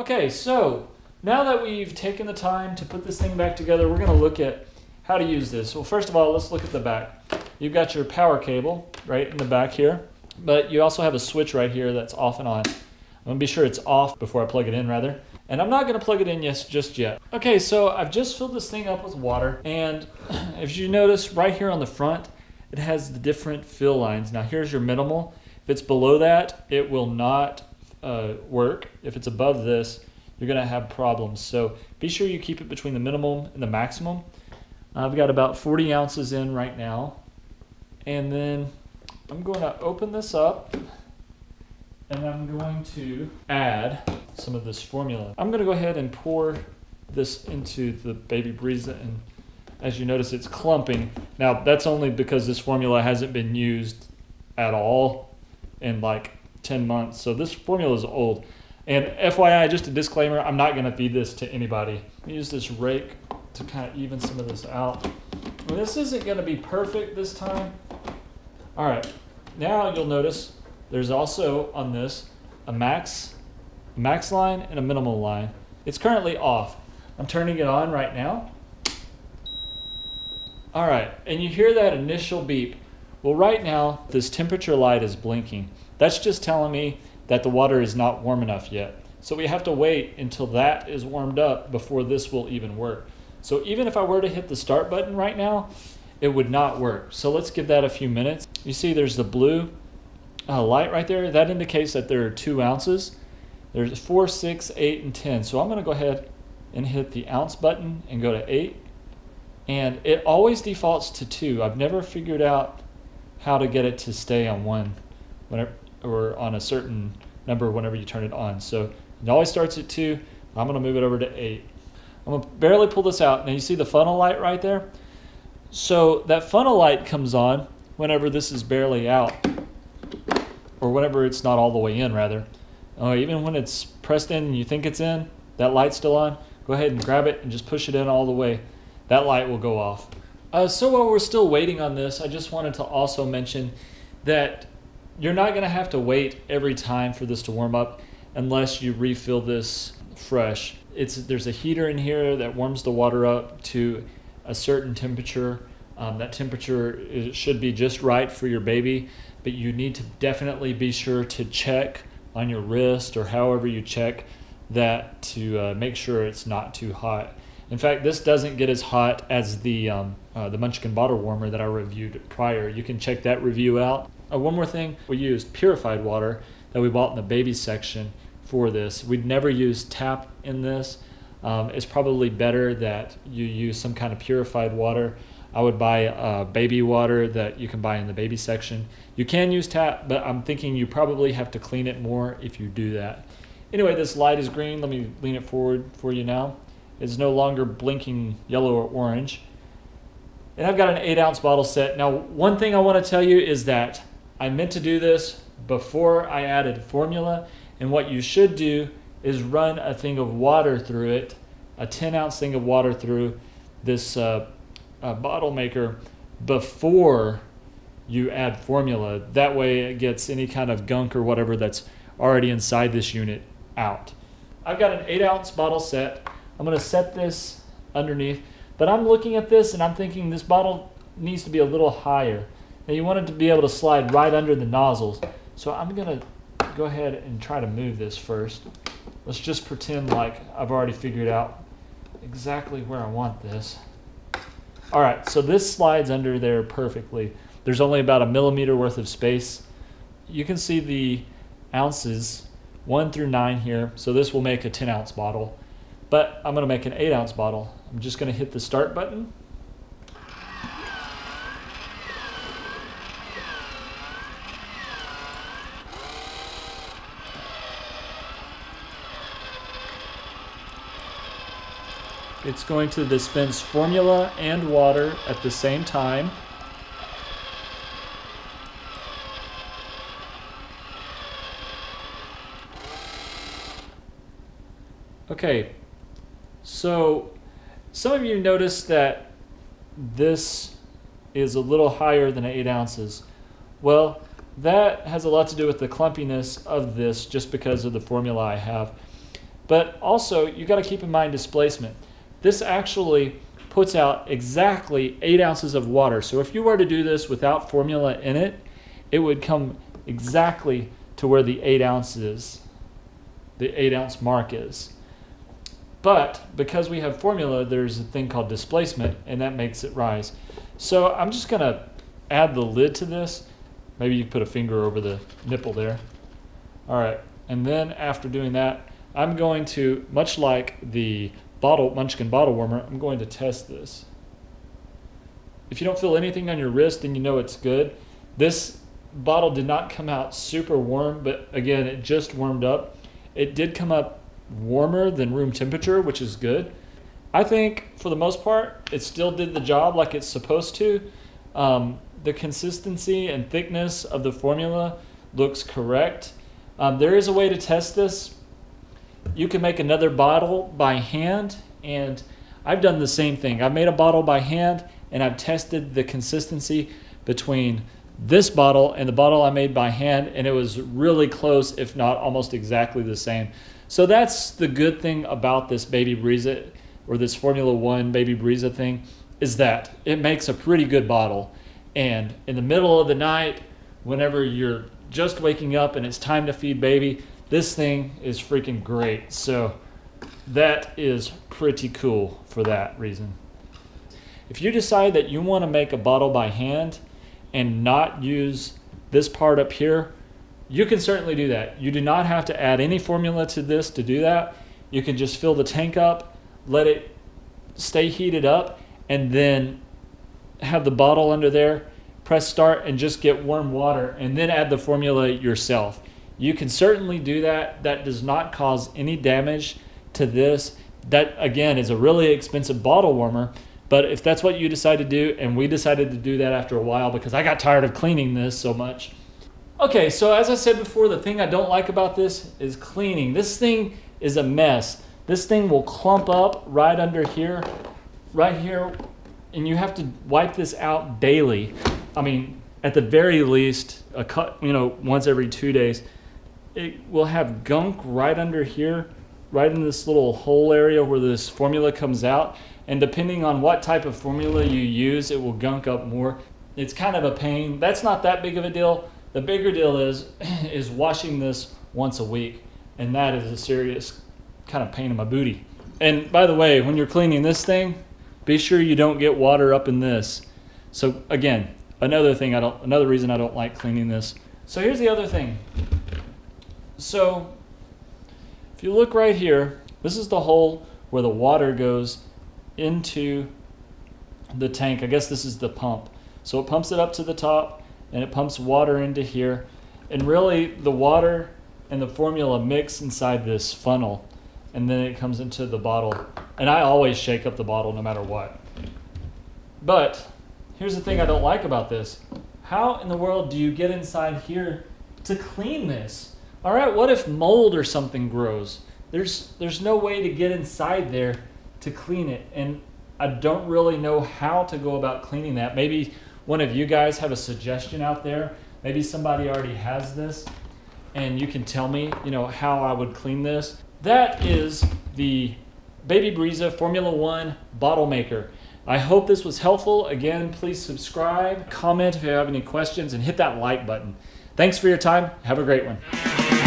Okay, so now that we've taken the time to put this thing back together, we're going to look at how to use this. Well, first of all, let's look at the back. You've got your power cable right in the back here, but you also have a switch right here that's off and on. I'm going to be sure it's off before I plug it in, rather. And I'm not going to plug it in just yet. Okay, so I've just filled this thing up with water, and if you notice right here on the front, it has the different fill lines. Now here's your minimal. If it's below that, it will not work. If it's above this, you're going to have problems. So be sure you keep it between the minimum and the maximum. I've got about 40 ounces in right now. And then I'm going to open this up, and I'm going to add some of this formula. I'm going to go ahead and pour this into the Baby Brezza, and as you notice, it's clumping. Now, that's only because this formula hasn't been used at all in like 10 months, so this formula is old. And FYI, just a disclaimer, I'm not going to feed this to anybody. I'm going to use this rake to kind of even some of this out. And this isn't going to be perfect this time. All right, now you'll notice there's also on this a max line and a minimal line. It's currently off. I'm turning it on right now. All right, and you hear that initial beep. Well, right now, this temperature light is blinking. That's just telling me that the water is not warm enough yet. So we have to wait until that is warmed up before this will even work. So even if I were to hit the start button right now, it would not work. So let's give that a few minutes. You see there's the blue light right there. That indicates that there are 2 ounces. There's 4, 6, 8, and 10. So I'm going to go ahead and hit the ounce button and go to 8. And it always defaults to 2. I've never figured out how to get it to stay on 1 whenever, or on a certain number whenever you turn it on. So it always starts at 2. I'm going to move it over to 8. I'm going to barely pull this out. Now you see the funnel light right there? So that funnel light comes on whenever this is barely out, or whenever it's not all the way in, rather. Even when it's pressed in and you think it's in, that light's still on. Go ahead and grab it and just push it in all the way. That light will go off. So while we're still waiting on this, I just wanted to also mention that you're not going to have to wait every time for this to warm up unless you refill this fresh. There's a heater in here that warms the water up to a certain temperature. That temperature should be just right for your baby, but you need to definitely be sure to check on your wrist or however you check that to make sure it's not too hot. In fact, this doesn't get as hot as the Munchkin bottle warmer that I reviewed prior. You can check that review out. One more thing, we used purified water that we bought in the baby section for this. We'd never use tap in this. It's probably better that you use some kind of purified water. I would buy baby water that you can buy in the baby section. You can use tap, but I'm thinking you probably have to clean it more if you do that. Anyway, this light is green. Let me lean it forward for you now. It's no longer blinking yellow or orange. And I've got an 8-ounce bottle set. Now, one thing I want to tell you is that I meant to do this before I added formula, and what you should do is run a thing of water through it, a 10-ounce thing of water through this bottle maker before you add formula. That way it gets any kind of gunk or whatever that's already inside this unit out. I've got an 8-ounce bottle set. I'm going to set this underneath, but I'm looking at this and I'm thinking this bottle needs to be a little higher. Now you want it to be able to slide right under the nozzles. So I'm going to go ahead and try to move this first. Let's just pretend like I've already figured out exactly where I want this. All right, so this slides under there perfectly. There's only about a millimeter worth of space. You can see the ounces 1 through 9 here. So this will make a 10-ounce bottle, but I'm going to make an 8-ounce bottle. I'm just going to hit the start button. It's going to dispense formula and water at the same time. Okay, so some of you noticed that this is a little higher than 8 ounces. Well, that has a lot to do with the clumpiness of this just because of the formula I have. But also, you got to keep in mind displacement. This actually puts out exactly 8 ounces of water. So if you were to do this without formula in it, it would come exactly to where the 8 ounces, the 8 ounce mark is. But because we have formula, there's a thing called displacement, and that makes it rise. So I'm just going to add the lid to this. Maybe you put a finger over the nipple there. All right, and then after doing that, I'm going to, much like the bottle, Munchkin bottle warmer, I'm going to test this. If you don't feel anything on your wrist, then you know it's good. This bottle did not come out super warm, but again, it just warmed up. It did come up warmer than room temperature, which is good. I think for the most part, it still did the job like it's supposed to. The consistency and thickness of the formula looks correct. There is a way to test this. You can make another bottle by hand, and I've done the same thing. I've made a bottle by hand, and I've tested the consistency between this bottle and the bottle I made by hand, and it was really close, if not almost exactly the same. So that's the good thing about this Baby Brezza, or this Formula One Baby Brezza thing, is that it makes a pretty good bottle. And in the middle of the night, whenever you're just waking up and it's time to feed baby, this thing is freaking great. So that is pretty cool for that reason. If you decide that you want to make a bottle by hand and not use this part up here, you can certainly do that. You do not have to add any formula to this to do that. You can just fill the tank up, let it stay heated up, and then have the bottle under there, press start, and just get warm water, and then add the formula yourself. You can certainly do that. That does not cause any damage to this. That, again, is a really expensive bottle warmer, but if that's what you decide to do, and we decided to do that after a while because I got tired of cleaning this so much. Okay, so as I said before, the thing I don't like about this is cleaning. This thing is a mess. This thing will clump up right under here, right here, and you have to wipe this out daily. I mean, at the very least, once every 2 days. It will have gunk right under here, right in this little hole area where this formula comes out. And depending on what type of formula you use, it will gunk up more. It's kind of a pain. That's not that big of a deal. The bigger deal is washing this once a week. And that is a serious kind of pain in my booty. And by the way, when you're cleaning this thing, be sure you don't get water up in this. So again, another reason I don't like cleaning this. So here's the other thing. So if you look right here, this is the hole where the water goes into the tank. I guess this is the pump. So it pumps it up to the top, and it pumps water into here. And really, the water and the formula mix inside this funnel, and then it comes into the bottle. And I always shake up the bottle no matter what. But here's the thing I don't like about this. How in the world do you get inside here to clean this? All right, what if mold or something grows? There's no way to get inside there to clean it, and I don't really know how to go about cleaning that. Maybe one of you guys have a suggestion out there. Maybe somebody already has this, and you can tell me, how I would clean this. That is the Baby Brezza Formula One Bottle Maker. I hope this was helpful. Again, please subscribe, comment if you have any questions, and hit that like button. Thanks for your time. Have a great one.